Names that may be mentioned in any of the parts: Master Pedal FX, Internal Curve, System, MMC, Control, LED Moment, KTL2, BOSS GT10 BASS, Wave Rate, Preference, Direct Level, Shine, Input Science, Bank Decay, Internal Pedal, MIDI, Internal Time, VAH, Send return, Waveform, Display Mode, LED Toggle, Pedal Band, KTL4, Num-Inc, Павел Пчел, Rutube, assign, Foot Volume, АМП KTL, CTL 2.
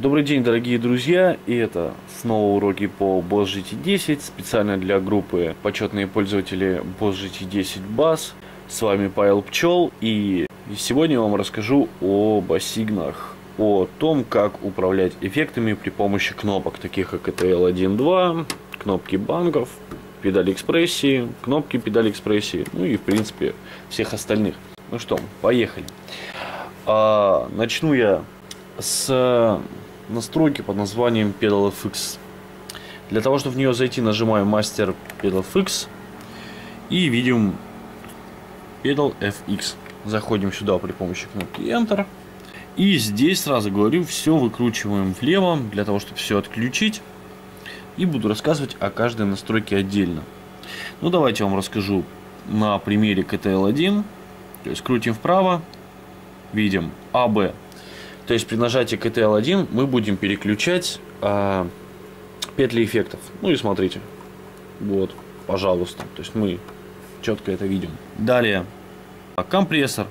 Добрый день, дорогие друзья, и это снова уроки по BOSS GT10, специально для группы почетные пользователи BOSS GT10 BASS. С вами Павел Пчел, и сегодня я вам расскажу о бассигнах, о том, как управлять эффектами при помощи кнопок, таких как CTL 1, 2, кнопки банков, педаль экспрессии, кнопки педаль экспрессии, ну и в принципе всех остальных. Ну что, поехали. Начну я с настройки под названием Pedal FX. Для того, чтобы в нее зайти, нажимаем Master Pedal FX и видим Pedal FX. Заходим сюда при помощи кнопки Enter. И здесь, сразу говорю, все выкручиваем влево, для того, чтобы все отключить. И буду рассказывать о каждой настройке отдельно. Ну, давайте я вам расскажу на примере KTL 1. То есть, крутим вправо, видим AB. То есть при нажатии KTL 1 мы будем переключать петли эффектов. Ну и смотрите, вот, пожалуйста. То есть мы четко это видим. Далее, компрессор.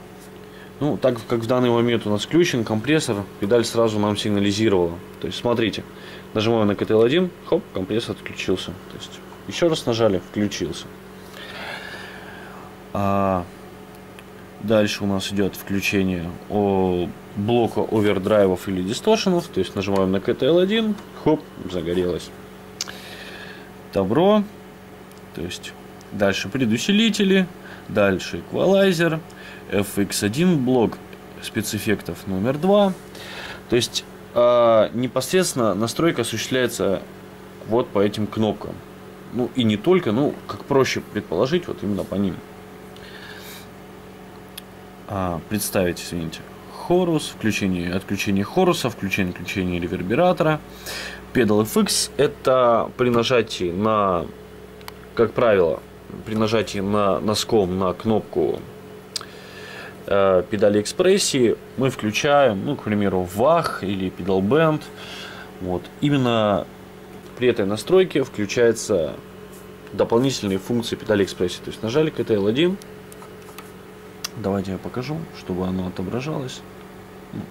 Ну, так как в данный момент у нас включен компрессор, педаль сразу нам сигнализировала. То есть смотрите, нажимаем на KTL 1, хоп, компрессор отключился. То есть еще раз нажали, включился. Дальше у нас идет включение блока овердрайвов или дисторшенов. То есть нажимаем на KTL 1, хоп, загорелось. Добро. То есть дальше предусилители, дальше эквалайзер, FX1 блок спецэффектов номер 2. То есть непосредственно настройка осуществляется вот по этим кнопкам. Ну и не только, ну как проще предположить, вот именно по ним. Представить, извините, хорус, включение, отключение хоруса, включение, включение ревербератора. Pedal FX — это при нажатии на, как правило, при нажатии на носком на кнопку педали экспрессии мы включаем, ну, к примеру, VAH или Pedal Band. Вот именно при этой настройке включаются дополнительные функции педали экспрессии. То есть нажали KTL 1. Давайте я покажу, чтобы оно отображалось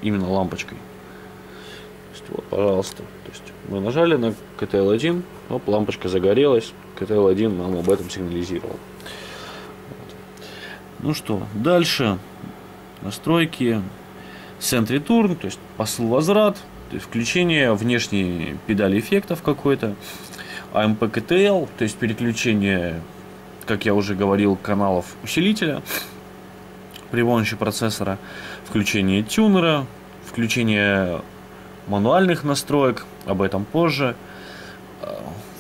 именно лампочкой. То есть, вот, пожалуйста. То есть мы нажали на KTL 1, оп, лампочка загорелась. KTL 1 нам об этом сигнализировал. Вот. Ну что, дальше настройки. Send return, то есть посыл возврат, то есть включение внешней педали эффектов какой-то. АМП KTL, то есть переключение, как я уже говорил, каналов усилителя при помощи процессора, включение тюнера, включение мануальных настроек, об этом позже,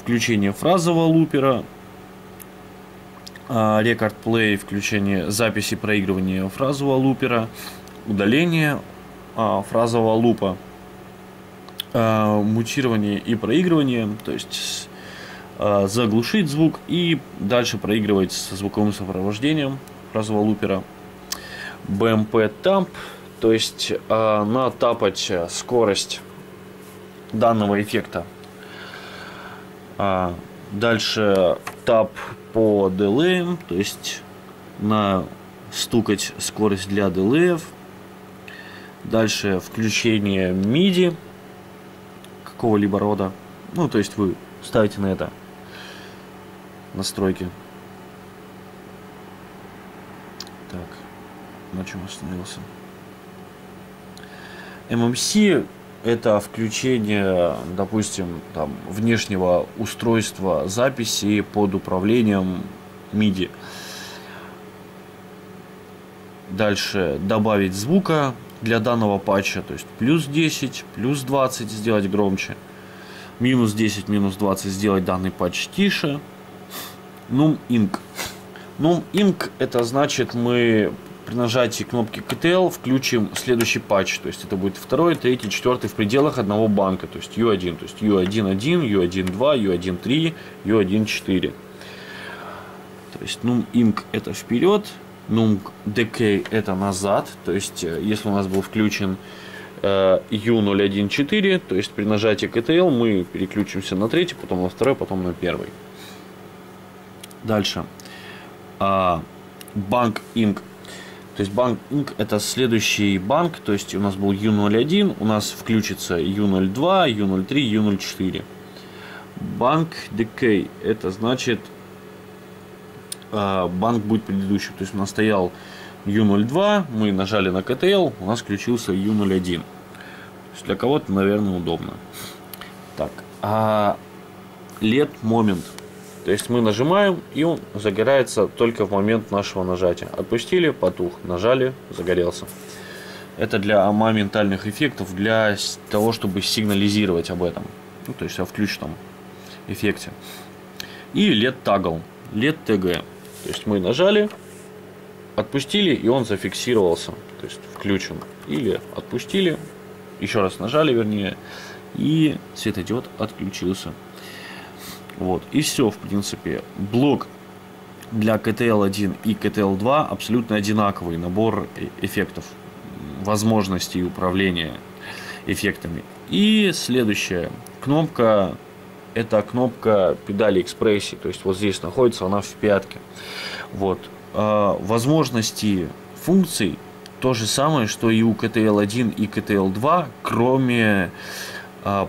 включение фразового лупера, рекорд-плей, включение записи проигрывания фразового лупера, удаление фразового лупа, мутирование и проигрывание, то есть заглушить звук и дальше проигрывать со звуковым сопровождением фразового лупера. BMP tap, то есть натапать скорость данного эффекта. Дальше тап по дилеям, то есть настукать скорость для дилеев. Дальше включение MIDI какого-либо рода. Ну, то есть вы ставите на это настройки. Так. На чем остановился? MMC — это включение, допустим, там, внешнего устройства записи под управлением MIDI. Дальше добавить звука для данного патча, то есть плюс 10, плюс 20 сделать громче, минус 10, минус 20 сделать данный патч тише. Num-Inc. Num-Inc — это значит, мы при нажатии кнопки KTL включим следующий патч, то есть это будет 2, 3, 4 в пределах одного банка, то есть U1, то есть U1.1, U1.2, U1.3, U1.4. То есть Num-Inc — это вперед, Num-Dec — это назад, то есть если у нас был включен U0.1.4, то есть при нажатии KTL мы переключимся на 3, потом на 2, потом на 1. Дальше. Bank-Inc. То есть банк Inc это следующий банк, то есть у нас был U01, у нас включится U02, U03, U04. Банк Decay это значит банк будет предыдущим. То есть у нас стоял U02, мы нажали на KTL, у нас включился U01. Для кого-то, наверное, удобно. Так, LED Moment. То есть мы нажимаем, и он загорается только в момент нашего нажатия. Отпустили, потух, нажали, загорелся. Это для моментальных эффектов, для того, чтобы сигнализировать об этом. Ну, то есть о включенном эффекте. И LED Toggle, LED TG. То есть мы нажали, отпустили, и он зафиксировался. То есть включен. Или отпустили, еще раз нажали, вернее, и светодиод отключился. Вот, и все, в принципе. Блок для KTL1 и KTL2 абсолютно одинаковый набор эффектов, возможностей управления эффектами. И следующая кнопка, это кнопка педали экспрессии, то есть вот здесь находится она в пятке. Вот, возможности функций то же самое, что и у KTL1 и KTL2, кроме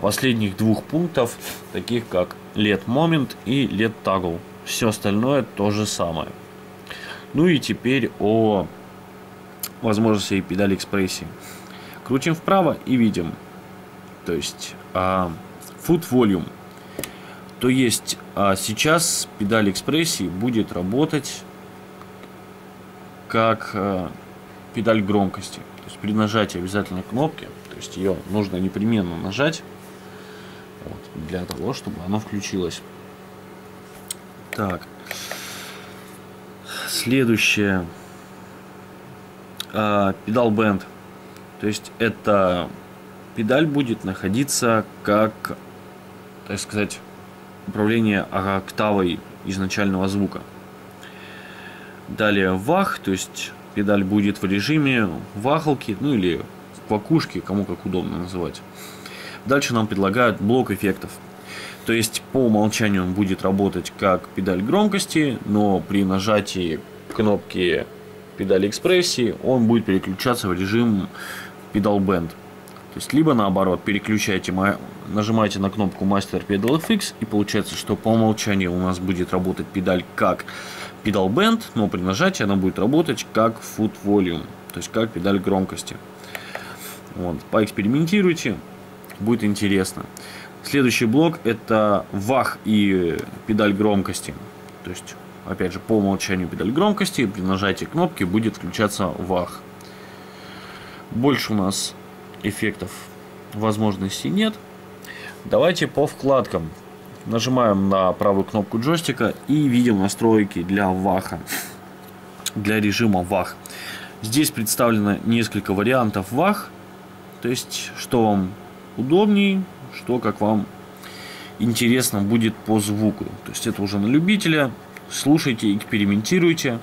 последних двух пунктов, таких как LED Moment и LED Toggle. Все остальное то же самое. Ну и теперь о возможности педали экспрессии. Крутим вправо и видим, то есть Foot Volume. То есть сейчас педаль экспрессии будет работать как педаль громкости. То есть при нажатии обязательно кнопки, то есть ее нужно непременно нажать. Вот, для того, чтобы оно включилось. Так. Следующее. Pedal Band. То есть эта педаль будет находиться как, так сказать, управление октавой изначального звука. Далее VAH. То есть педаль будет в режиме вахалки, ну или квакушки, кому как удобно называть. Дальше нам предлагают блок эффектов. То есть по умолчанию он будет работать как педаль громкости, но при нажатии кнопки педали экспрессии он будет переключаться в режим Pedal Band. То есть либо наоборот, переключайте, нажимаете на кнопку Master Pedal FX, и получается, что по умолчанию у нас будет работать педаль как Pedal Band, но при нажатии она будет работать как Foot Volume, то есть как педаль громкости. Вот, поэкспериментируйте. Будет интересно. Следующий блок это VAH и педаль громкости. То есть, опять же, по умолчанию педаль громкости. При нажатии кнопки будет включаться VAH. Больше у нас эффектов возможностей нет. Давайте по вкладкам. Нажимаем на правую кнопку джойстика и видим настройки для VAH. Для режима VAH. Здесь представлено несколько вариантов VAH. То есть, что вам удобней, что как вам интересно будет по звуку. То есть это уже на любителя. Слушайте, экспериментируйте.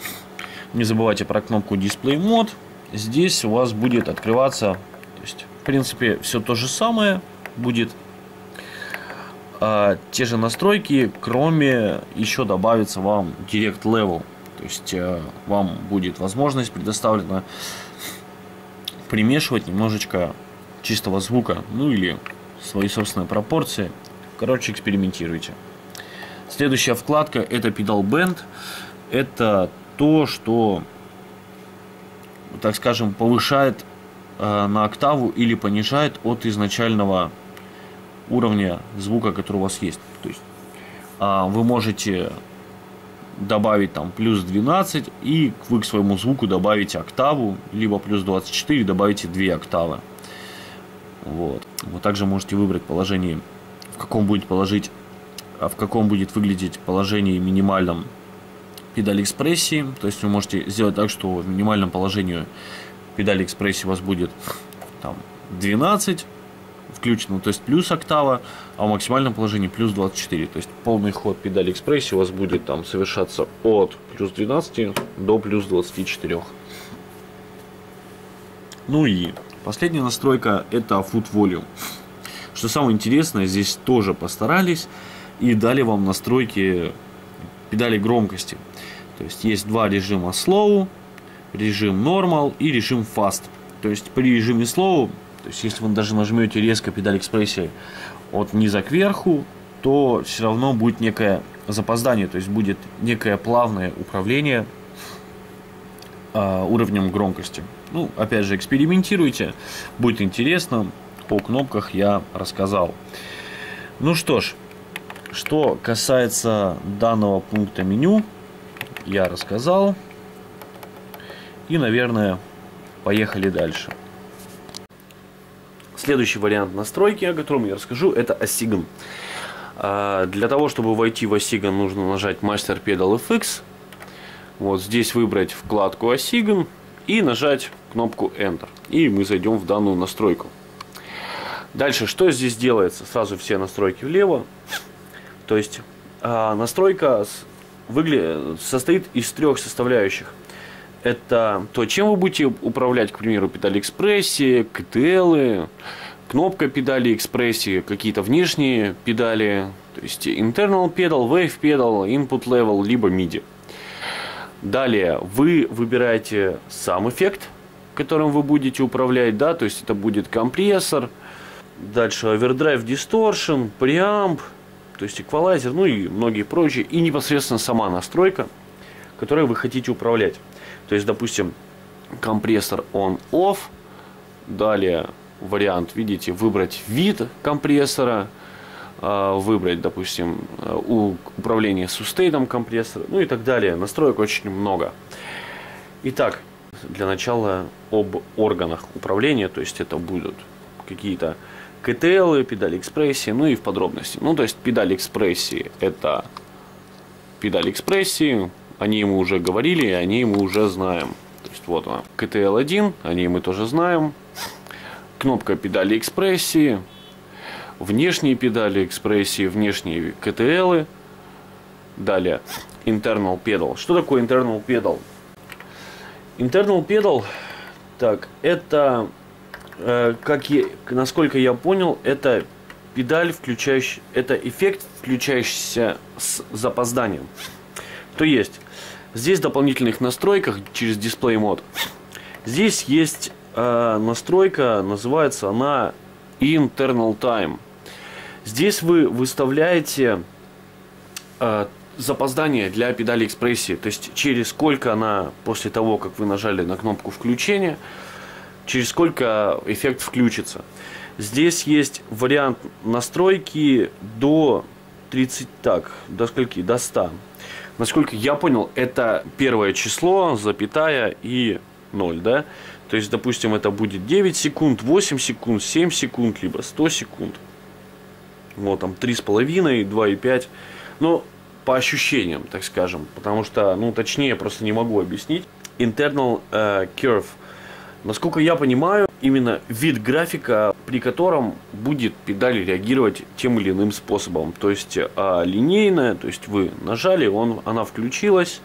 Не забывайте про кнопку Display Mode. Здесь у вас будет открываться, то есть, в принципе, все то же самое будет. Те же настройки, кроме еще добавится вам Direct Level. То есть вам будет возможность предоставлена примешивать немножечко чистого звука, ну или свои собственные пропорции. Короче, экспериментируйте. Следующая вкладка это Pedal Bend. Это то, что, так скажем, повышает на октаву или понижает от изначального уровня звука, который у вас есть. То есть вы можете добавить там плюс 12, и вы к своему звуку добавите октаву, либо плюс 24 добавите 2 октавы. Вот. Вы также можете выбрать положение, в каком будет выглядеть положение минимальном педали экспрессии. То есть вы можете сделать так, что в минимальном положении педали экспрессии у вас будет там 12 включено, то есть плюс октава, а в максимальном положении плюс 24. То есть полный ход педали экспрессии у вас будет там совершаться от плюс 12 до плюс 24. Ну и последняя настройка это Foot Volume. Что самое интересное, здесь тоже постарались и дали вам настройки педали громкости. То есть есть два режима Slow, режим Normal и режим Fast. То есть при режиме Slow, то есть если вы даже нажмете резко педаль экспрессии от низа кверху, то все равно будет некое запоздание, то есть будет некое плавное управление уровнем громкости. Ну, опять же, экспериментируйте, будет интересно. По кнопках я рассказал. Ну что ж, что касается данного пункта меню, я рассказал. И, наверное, поехали дальше. Следующий вариант настройки, о котором я расскажу, это Осиган. Для того, чтобы войти в Осиган, нужно нажать Master Pedal FX. Вот здесь выбрать вкладку Осиган и нажать кнопку Enter. И мы зайдем в данную настройку. Дальше, что здесь делается? Сразу все настройки влево. То есть настройка состоит из трех составляющих. Это то, чем вы будете управлять, к примеру, педали экспрессии, КТЛы, кнопка педали экспрессии, какие-то внешние педали, то есть Internal Pedal, Wave Pedal, Input Level, либо MIDI. Далее вы выбираете сам эффект, которым вы будете управлять, да, то есть это будет компрессор, дальше овердрайв, дисторшн, преамп, то есть эквалайзер, ну и многие прочие, и непосредственно сама настройка, которой вы хотите управлять. То есть, допустим, компрессор on-off, далее вариант, видите, выбрать вид компрессора, выбрать, допустим, управление сустейном компрессора, ну и так далее. Настроек очень много. Итак, для начала об органах управления, то есть это будут какие-то КТЛ, педали экспрессии, ну и в подробности. Ну, то есть педали экспрессии – это педали экспрессии, о ней мы уже говорили, о ней мы уже знаем. То есть вот она, KTL1, о ней мы тоже знаем. Кнопка педали экспрессии, внешние педали экспрессии, внешние КТЛы. Далее, Internal Pedal. Что такое Internal Pedal? Internal Pedal, так, это, насколько я понял, это педаль, включающая, это эффект, включающийся с запозданием. То есть, здесь в дополнительных настройках через Display Mode, здесь есть настройка, называется она Internal Time. Здесь вы выставляете запоздание для педали экспрессии, то есть через сколько она, после того, как вы нажали на кнопку включения, через сколько эффект включится. Здесь есть вариант настройки до 30, так, до скольки? До 100. Насколько я понял, это первое число, запятая и 0, да? То есть, допустим, это будет 9 секунд, 8 секунд, 7 секунд, либо 100 секунд. Вот там 3,5, 2,5. Ну, по ощущениям, так скажем. Потому что, ну, точнее, просто не могу объяснить. Internal Curve. Насколько я понимаю, именно вид графика, при котором будет педаль реагировать тем или иным способом. То есть линейная, то есть вы нажали, она включилась.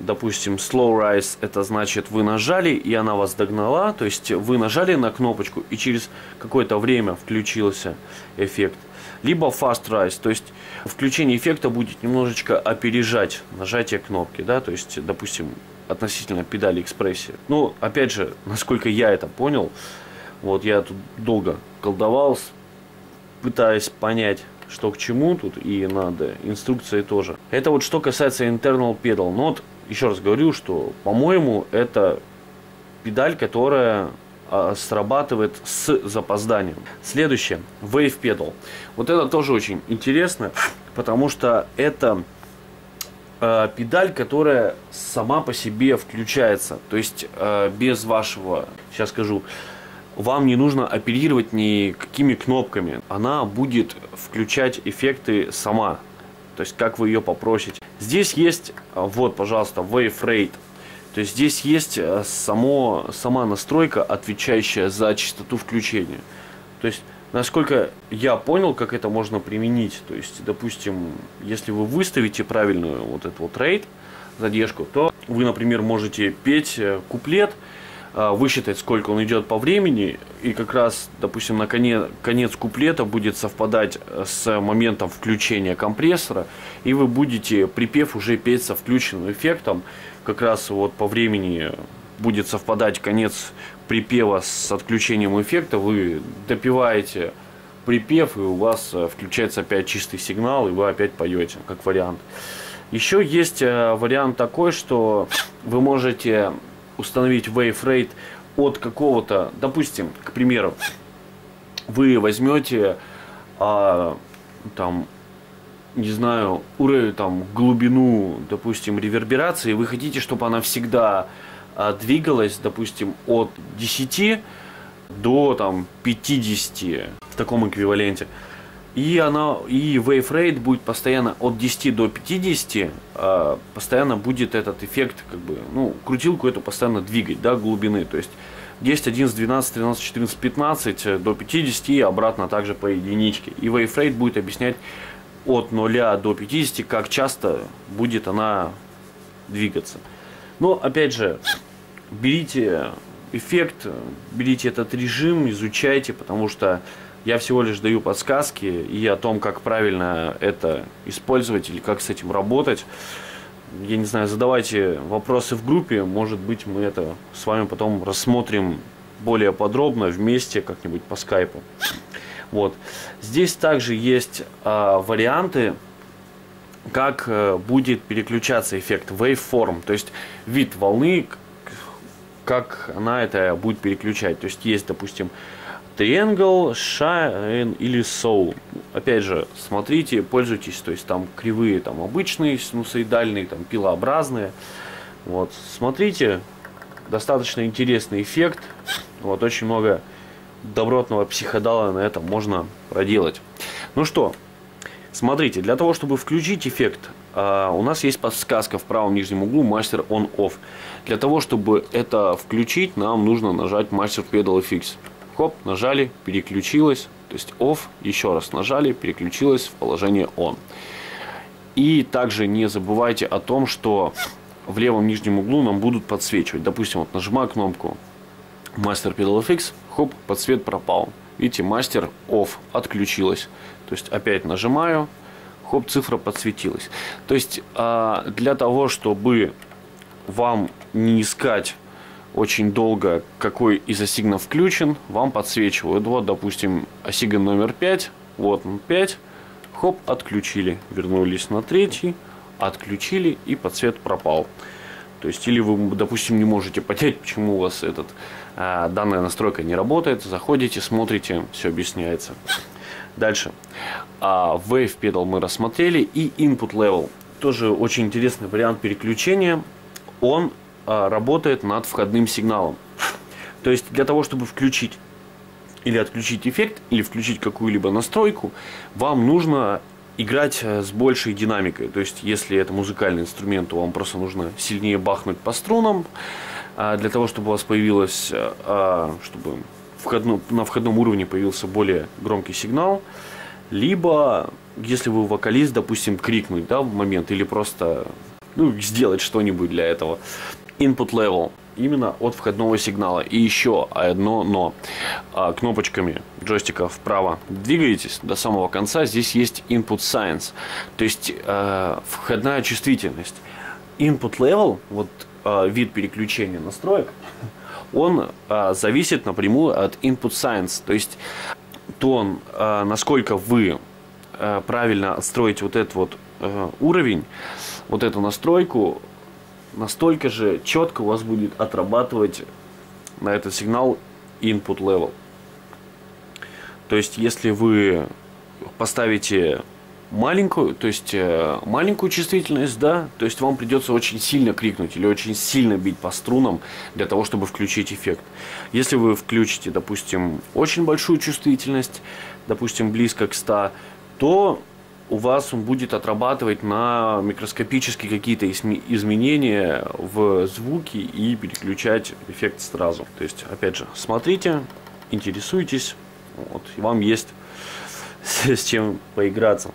Допустим, slow rise, это значит вы нажали и она вас догнала. То есть вы нажали на кнопочку и через какое-то время включился эффект. Либо fast rise, то есть включение эффекта будет немножечко опережать нажатие кнопки, да, то есть, допустим, относительно педали экспрессии. Ну, опять же, насколько я это понял, вот я тут долго колдовал, пытаясь понять, что к чему тут, и надо инструкции тоже. Это вот что касается Internal Pedal. Но вот, еще раз говорю, что, по-моему, это педаль, которая срабатывает с запозданием. Следующее, Wave Pedal. Вот это тоже очень интересно, потому что это педаль, которая сама по себе включается. То есть без вашего, сейчас скажу, вам не нужно оперировать никакими кнопками. Она будет включать эффекты сама. То есть как вы ее попросите. Здесь есть, вот, пожалуйста, Wave Rate. То есть здесь есть сама настройка, отвечающая за частоту включения. То есть, насколько я понял, как это можно применить, то есть, допустим, если вы выставите правильную вот эту вот рейт, задержку, то вы, например, можете петь куплет, высчитать, сколько он идет по времени, и как раз, допустим, на конец куплета будет совпадать с моментом включения компрессора, и вы будете припев уже петь со включенным эффектом, как раз вот по времени будет совпадать конец припева с отключением эффекта. Вы допиваете припев, и у вас включается опять чистый сигнал, и вы опять поете, как вариант. Еще есть вариант такой, что вы можете установить Wave Rate от какого-то, допустим, к примеру, вы возьмете там, не знаю, уровень, там, глубину, допустим, реверберации, вы хотите, чтобы она всегда двигалась, допустим, от 10 до там 50 в таком эквиваленте. И она, и Wave Rate будет постоянно от 10 до 50, постоянно будет этот эффект, как бы, ну, крутилку эту постоянно двигать, да, глубины. То есть 10, 11, 12, 13, 14, 15 до 50 и обратно также по единичке. И Wave Rate будет объяснять от 0 до 50, как часто будет она двигаться. Но опять же, берите эффект, берите этот режим, изучайте, потому что я всего лишь даю подсказки и о том, как правильно это использовать или как с этим работать. Я не знаю, задавайте вопросы в группе, может быть, мы это с вами потом рассмотрим более подробно вместе как-нибудь по скайпу. Вот. Здесь также есть варианты, как будет переключаться эффект Waveform, то есть вид волны, как она это будет переключать. То есть есть, допустим, Triangle, Shine или Soul. Опять же, смотрите, пользуйтесь. То есть там кривые, там обычные, синусоидальные, там пилообразные. Вот, смотрите, достаточно интересный эффект. Вот, очень много добротного психодала на этом можно проделать. Ну что, смотрите, для того, чтобы включить эффект, у нас есть подсказка в правом нижнем углу Master On Off. Для того, чтобы это включить, нам нужно нажать Master Pedal FX. Хоп, нажали, переключилось, то есть Off, еще раз нажали, переключилось в положение On. И также не забывайте о том, что в левом нижнем углу нам будут подсвечивать. Допустим, вот нажимаю кнопку Master Pedal FX, хоп, подсвет пропал. Видите, Master Off, отключилось. То есть опять нажимаю, хоп, цифра подсветилась. То есть для того, чтобы вам не искать очень долго, какой из ассигнов включен, вам подсвечивают. Вот, допустим, ассигн номер 5, вот 5, хоп, отключили, вернулись на 3, отключили, и подсвет пропал. То есть, или вы, допустим, не можете понять, почему у вас этот, данная настройка не работает, заходите, смотрите, все объясняется. Дальше. Wave Pedal мы рассмотрели, и Input Level. Тоже очень интересный вариант переключения. Он работает над входным сигналом. То есть для того, чтобы включить или отключить эффект, или включить какую-либо настройку, вам нужно играть с большей динамикой. То есть если это музыкальный инструмент, то вам просто нужно сильнее бахнуть по струнам, для того, чтобы у вас появилось, чтобы на входном уровне появился более громкий сигнал. Либо, если вы вокалист, допустим, крикнуть, да, в момент, или просто, ну, сделать что-нибудь для этого. Input Level именно от входного сигнала. И еще одно но. Кнопочками джойстика вправо двигаетесь до самого конца. Здесь есть Input Science, то есть входная чувствительность. Input Level, вот вид переключения настроек, он зависит напрямую от Input Science. То есть то, насколько вы правильно отстроите вот этот вот уровень, вот эту настройку, настолько же четко у вас будет отрабатывать на этот сигнал Input Level. То есть если вы поставите маленькую, то есть маленькую чувствительность, да, то есть вам придется очень сильно крикнуть или очень сильно бить по струнам для того, чтобы включить эффект. Если вы включите, допустим, очень большую чувствительность, допустим, близко к 100, то у вас он будет отрабатывать на микроскопические какие-то изменения в звуке и переключать эффект сразу. То есть, опять же, смотрите, интересуйтесь, вот, и вам есть с чем поиграться.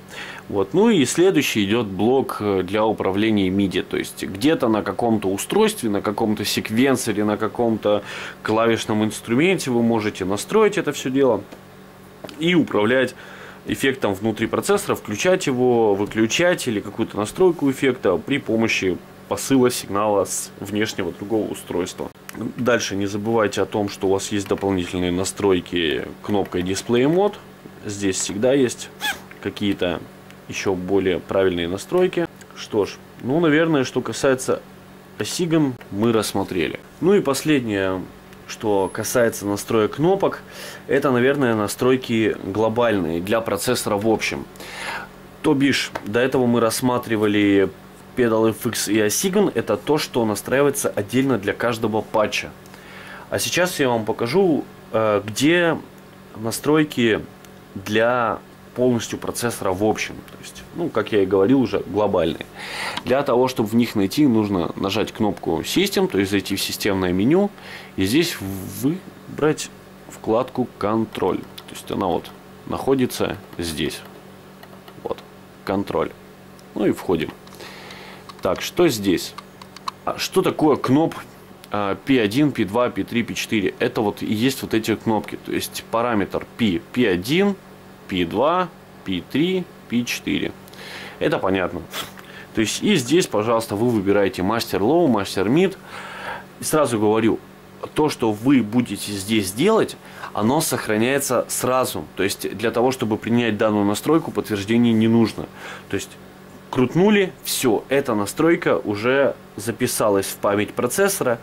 Вот. Ну и следующий идет блок для управления MIDI. То есть где-то на каком-то устройстве, на каком-то секвенсоре, на каком-то клавишном инструменте вы можете настроить это все дело и управлять эффектом внутри процессора, включать его, выключать или какую-то настройку эффекта при помощи посыла сигнала с внешнего другого устройства. Дальше не забывайте о том, что у вас есть дополнительные настройки кнопкой Display Mode. Здесь всегда есть какие-то еще более правильные настройки. Что ж, ну, наверное, что касается сигн, мы рассмотрели. Ну и последнее, что касается настроек кнопок, это, наверное, настройки глобальные для процессора в общем. То бишь, до этого мы рассматривали Pedal FX и Assign, это то, что настраивается отдельно для каждого патча. А сейчас я вам покажу, где настройки для полностью процессора в общем. То есть, ну, как я и говорил уже, глобальные. Для того, чтобы в них найти, нужно нажать кнопку System, то есть зайти в системное меню и здесь выбрать вкладку Control. То есть она вот находится здесь. Вот, Control. Ну и входим. Так, что здесь? Что такое кноп P1, P2, P3, P4? Это вот и есть вот эти кнопки. То есть параметр P, P1, P2, P3, P4. Это понятно. То есть и здесь, пожалуйста, вы выбираете Master Low, Master Mid. И сразу говорю, то, что вы будете здесь делать, оно сохраняется сразу. То есть для того, чтобы принять данную настройку, подтверждение не нужно. То есть крутнули, все, эта настройка уже записалась в память процессора.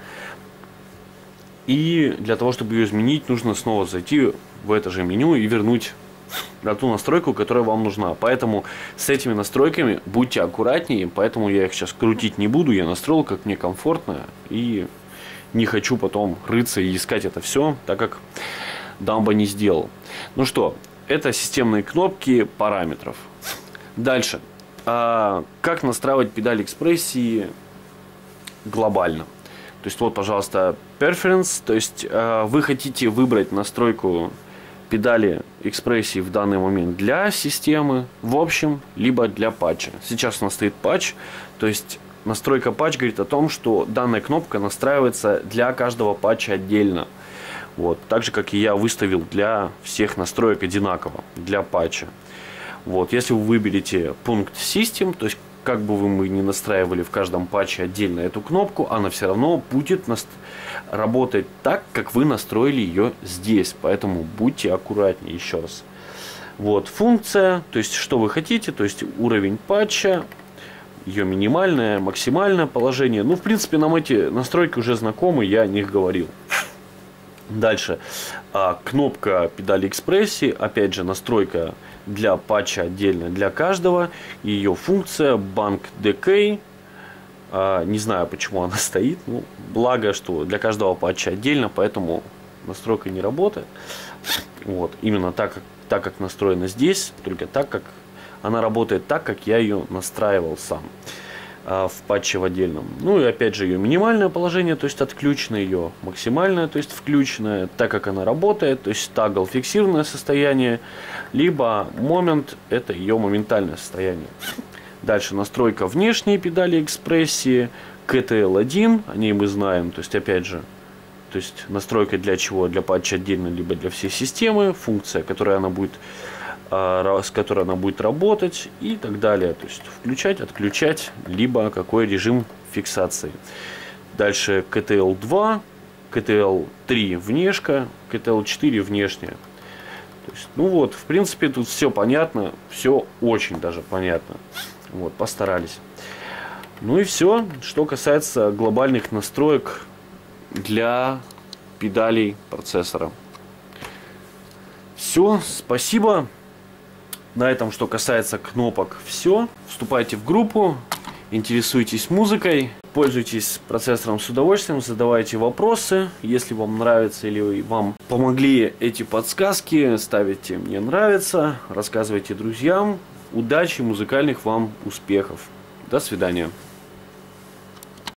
И для того, чтобы ее изменить, нужно снова зайти в это же меню и вернуть на ту настройку, которая вам нужна. Поэтому с этими настройками будьте аккуратнее, поэтому я их сейчас крутить не буду. Я настроил, как мне комфортно, и не хочу потом рыться и искать это все, так как дамба не сделал. Ну что, это системные кнопки параметров. Дальше. Как настраивать педаль экспрессии глобально. То есть вот, пожалуйста, Preference. То есть вы хотите выбрать настройку педали экспрессии в данный момент для системы в общем, либо для патча. Сейчас у нас стоит патч. То есть настройка патч говорит о том, что данная кнопка настраивается для каждого патча отдельно. Вот. Так же, как и я выставил для всех настроек одинаково для патча. Вот, если вы выберете пункт System, то есть как бы вы ни настраивали в каждом патче отдельно эту кнопку, она все равно будет работать так, как вы настроили ее здесь. Поэтому будьте аккуратнее еще раз. Вот функция, то есть что вы хотите, то есть уровень патча, ее минимальное, максимальное положение. Ну, в принципе, нам эти настройки уже знакомы, я о них говорил. Дальше кнопка педали экспрессии, опять же настройка для патча отдельно для каждого, ее функция Bank Decay, не знаю, почему она стоит, ну, благо, что для каждого патча отдельно, поэтому настройка не работает. Вот именно так как настроена здесь, только так как она работает, так как я ее настраивал сам в патче в отдельном. Ну и опять же ее минимальное положение, то есть отключено, ее максимальное, то есть включено, так как она работает, то есть тагл фиксированное состояние, либо момент, это ее моментальное состояние. Дальше настройка внешней педали экспрессии KTL1, о ней мы знаем, то есть опять же, то есть настройка для чего, для патча отдельно, либо для всей системы, функция, которая она будет с которой она будет работать и так далее. То есть включать, отключать, либо какой режим фиксации. Дальше KTL2, KTL3 внешка, KTL4 внешняя. То есть, ну вот, в принципе, тут все понятно, все очень даже понятно. Вот, постарались. Ну и все, что касается глобальных настроек для педалей процессора. Все, спасибо. На этом, что касается кнопок, все. Вступайте в группу, интересуйтесь музыкой, пользуйтесь процессором с удовольствием, задавайте вопросы. Если вам нравится или вам помогли эти подсказки, ставите «Мне нравится», рассказывайте друзьям. Удачи, музыкальных вам успехов. До свидания.